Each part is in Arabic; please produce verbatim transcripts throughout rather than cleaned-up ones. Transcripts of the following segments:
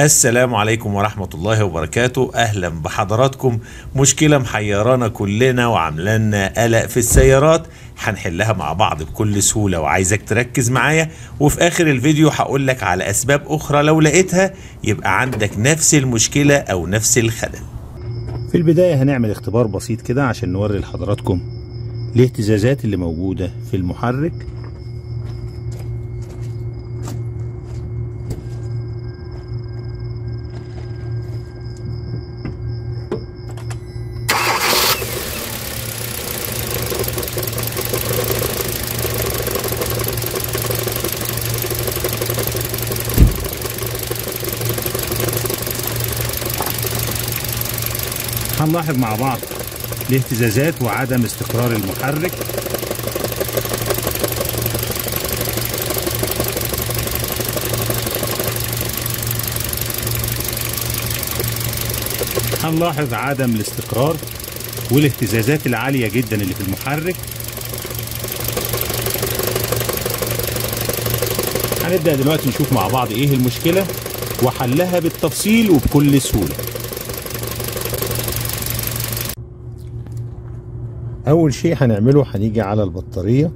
السلام عليكم ورحمة الله وبركاته. أهلا بحضراتكم. مشكلة محيرانا كلنا وعملنا قلق في السيارات، هنحلها مع بعض بكل سهولة، وعايزك تركز معايا. وفي آخر الفيديو هقول لك على أسباب أخرى لو لقيتها يبقى عندك نفس المشكلة أو نفس الخلل. في البداية هنعمل اختبار بسيط كده عشان نوري لحضراتكم الاهتزازات اللي موجودة في المحرك هنلاحظ مع بعض الاهتزازات وعدم استقرار المحرك. هنلاحظ عدم الاستقرار والاهتزازات العالية جدا اللي في المحرك. هنبدأ دلوقتي نشوف مع بعض ايه المشكلة وحلها بالتفصيل وبكل سهولة. أول شيء هنعمله هنيجي على البطارية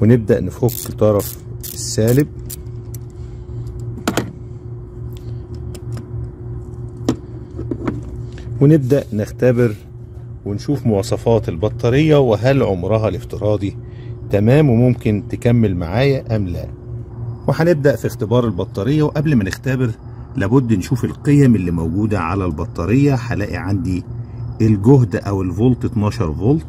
ونبدأ نفك طرف السالب ونبدأ نختبر ونشوف مواصفات البطارية وهل عمرها الافتراضي تمام وممكن تكمل معايا أم لا. وهنبدأ في اختبار البطارية، وقبل ما نختبر لابد نشوف القيم اللي موجودة على البطارية. هلاقي عندي الجهد او الفولت اتناشر فولت،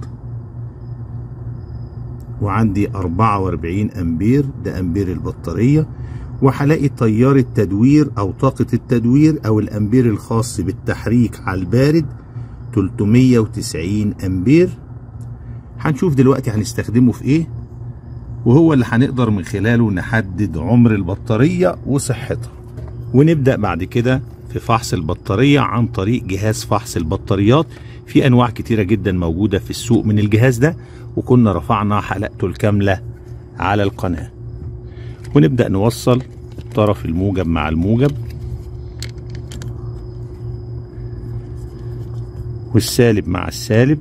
وعندي اربعة واربعين امبير، ده امبير البطارية، وهلاقي تيار التدوير او طاقة التدوير او الامبير الخاص بالتحريك على البارد تلتمية وتسعين امبير. هنشوف دلوقتي هنستخدمه في ايه، وهو اللي هنقدر من خلاله نحدد عمر البطارية وصحتها. ونبدأ بعد كده في فحص البطارية عن طريق جهاز فحص البطاريات. في انواع كتيرة جدا موجودة في السوق من الجهاز ده، وكنا رفعنا حلقته الكاملة على القناة. ونبدأ نوصل الطرف الموجب مع الموجب والسالب مع السالب.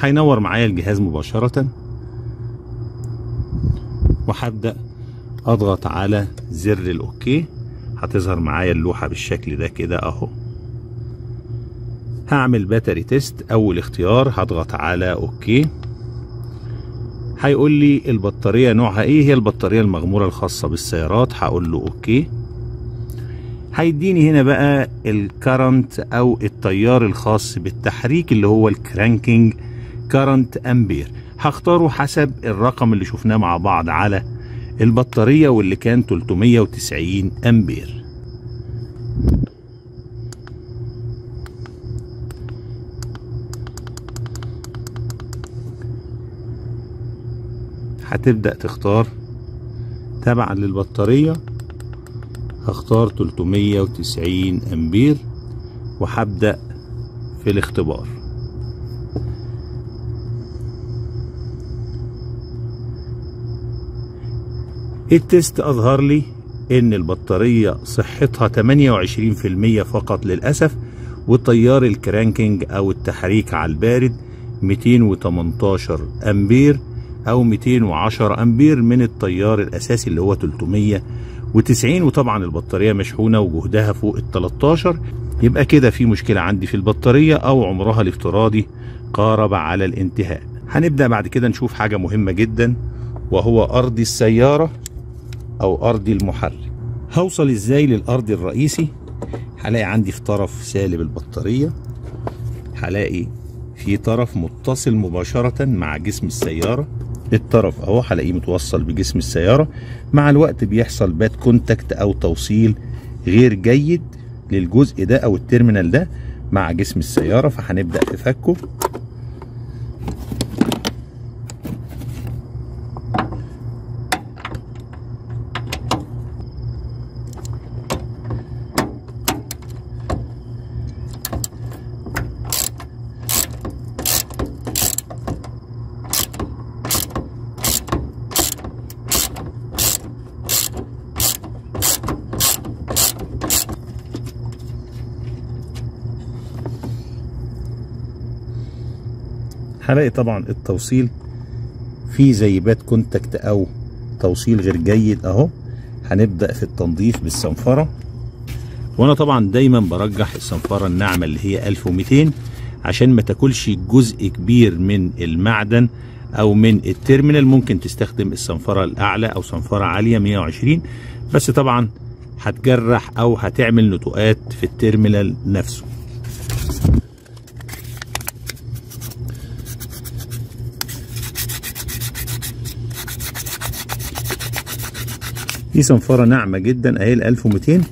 هينور معايا الجهاز مباشرة، وهبدأ اضغط على زر الاوكي. هتظهر معايا اللوحة بالشكل ده كده اهو. هعمل باتري تيست، اول اختيار هضغط على اوكي. هيقول لي البطارية نوعها ايه، هي البطارية المغمورة الخاصة بالسيارات، هقول له اوكي. هيديني هنا بقى الكرنت او التيار الخاص بالتحريك اللي هو الكرانكينج كرنت امبير، هختاره حسب الرقم اللي شفناه مع بعض على البطارية واللي كان تلتمية وتسعين امبير. هتبدأ تختار تبعا للبطارية، هختار تلتمية وتسعين امبير وهبدأ في الاختبار. التست اظهر لي ان البطارية صحتها تمانية وعشرين في المية فقط للأسف، وتيار الكرانكينج او التحريك على البارد ميتين وتمنتاشر امبير او ميتين وعشرة امبير من التيار الاساسي اللي هو تلتمية وتسعين. وطبعا البطارية مشحونة وجهدها فوق ال تلتاشر. يبقى كده في مشكلة عندي في البطارية او عمرها الافتراضي قارب على الانتهاء. هنبدأ بعد كده نشوف حاجة مهمة جدا، وهو ارضي السيارة او ارضي المحرك. هوصل ازاي للارضي الرئيسي؟ هلاقي عندي في طرف سالب البطارية، هلاقي في طرف متصل مباشرة مع جسم السيارة، الطرف اهو هلاقيه متوصل بجسم السيارة. مع الوقت بيحصل باد كونتاكت او توصيل غير جيد للجزء ده او التيرمينال ده مع جسم السيارة، فهنبدأ في فكه. هلاقي طبعا التوصيل في زي باد كونتاكت او توصيل غير جيد اهو. هنبدأ في التنظيف بالصنفرة، وانا طبعا دايما برجح الصنفرة الناعمة اللي هي ألف ومئتين عشان ما تاكلش جزء كبير من المعدن او من التيرمينال. ممكن تستخدم الصنفرة الاعلى او صنفرة عالية مئة وعشرين، بس طبعا هتجرح او هتعمل نتوءات في التيرمينال نفسه. دي صنفرة ناعمة جدا اهي ال ألف ومئتين،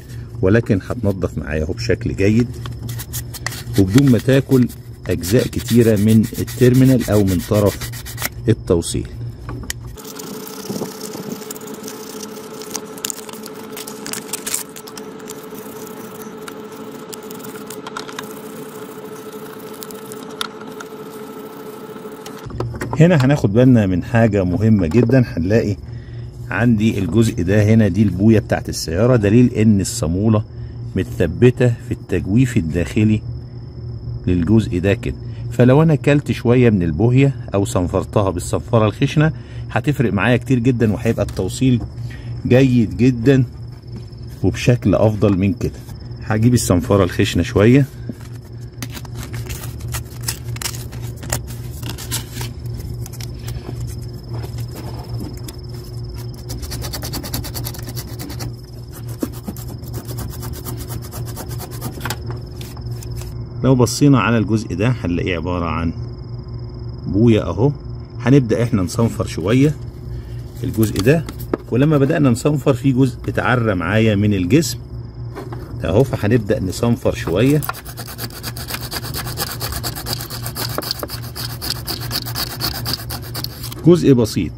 ولكن هتنضف معايا اهو بشكل جيد وبدون ما تاكل اجزاء كتيرة من التيرمينال او من طرف التوصيل. هنا هناخد بالنا من حاجة مهمة جدا. هنلاقي عندي الجزء ده هنا، دي البوية بتاعت السيارة، دليل ان الصامولة متثبتة في التجويف الداخلي للجزء ده كده. فلو انا كلت شوية من البوية او صنفرتها بالصنفرة الخشنة هتفرق معايا كتير جدا، وهيبقى التوصيل جيد جدا وبشكل افضل من كده. هجيب الصنفرة الخشنة شوية لو بصينا على الجزء ده هنلاقيه عبارة عن بوية اهو. هنبدأ احنا نصنفر شوية الجزء ده، ولما بدأنا نصنفر في جزء اتعرى معايا من الجسم اهو، فهنبدأ نصنفر شوية. جزء بسيط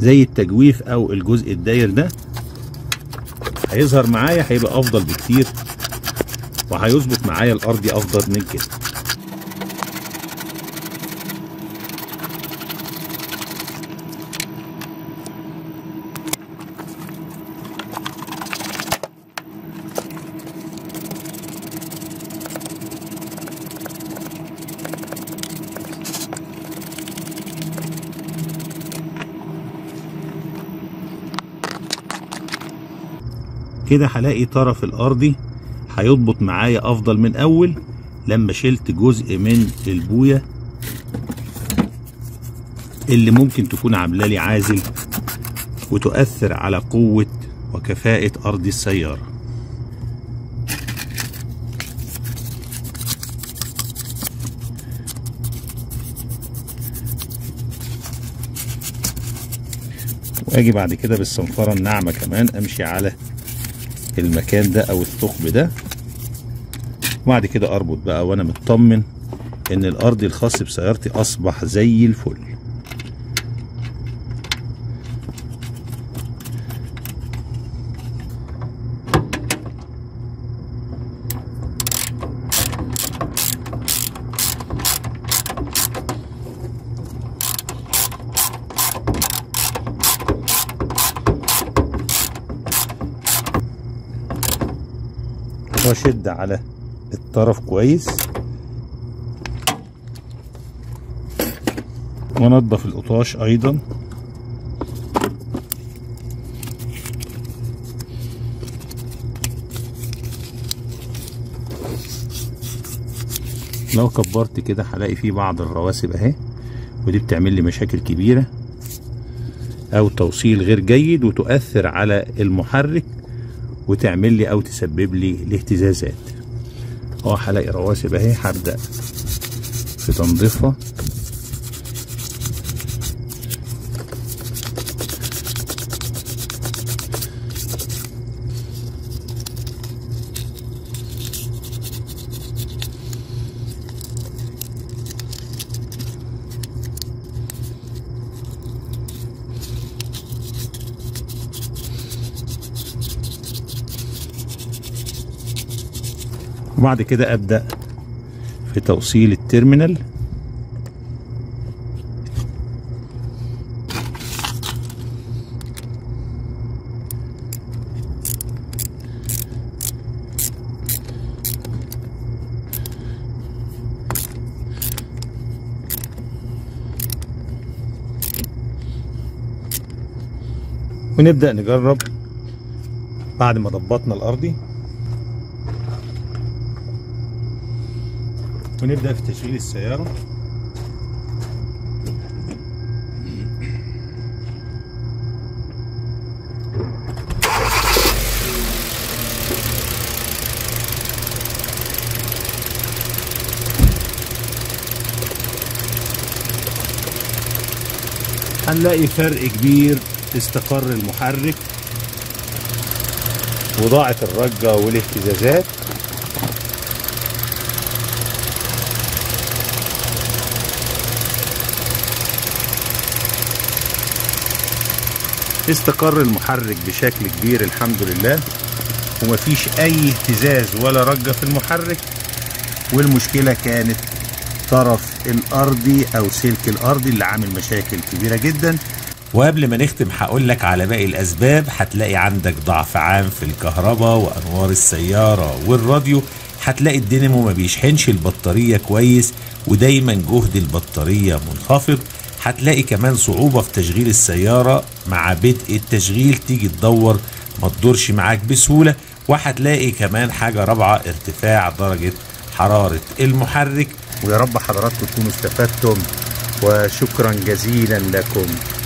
زي التجويف او الجزء الداير ده هيظهر معايا، هيبقى افضل بكتير وهيظبط معايا الارضي افضل من كده. كده هلاقي طرف الارضي هيضبط معايا افضل من اول لما شلت جزء من البويه اللي ممكن تكون عامله لي عازل وتؤثر على قوه وكفاءه ارضي السياره. واجي بعد كده بالصنفره الناعمه كمان امشي على المكان ده او الثقب ده، وبعد كده اربط بقى وانا مطمن ان الارضي الخاص بسيارتي اصبح زي الفل. واشد على الطرف كويس وانضف القطاش ايضا. لو كبرت كده هلاقي فيه بعض الرواسب اهي، ودي بتعمل لي مشاكل كبيرة او توصيل غير جيد وتؤثر على المحرك وتعمل لي او تسبب لي الاهتزازات. اه هلاقي رواسب اهي، هبدا في تنظيفها. وبعد كده ابدأ في توصيل التيرمينال. ونبدأ نجرب بعد ما ضبطنا الأرضي، ونبدأ في تشغيل السيارة. هنلاقي فرق كبير، استقر المحرك وضاعت الرجة والاهتزازات. استقر المحرك بشكل كبير الحمد لله، ومفيش اي اهتزاز ولا رجة في المحرك. والمشكلة كانت طرف الارضي او سلك الارضي اللي عامل مشاكل كبيره جدا. وقبل ما نختم هقول لك على باقي الاسباب. هتلاقي عندك ضعف عام في الكهرباء وانوار السياره والراديو، هتلاقي الدينامو ما بيشحنش البطاريه كويس ودايما جهد البطاريه منخفض. هتلاقي كمان صعوبه في تشغيل السياره، مع بدء التشغيل تيجي تدور ما تدورش معاك بسهوله. وهتلاقي كمان حاجه رابعه، ارتفاع درجه حراره المحرك. ويا رب حضراتكم تكونوا استفدتم، وشكرا جزيلا لكم.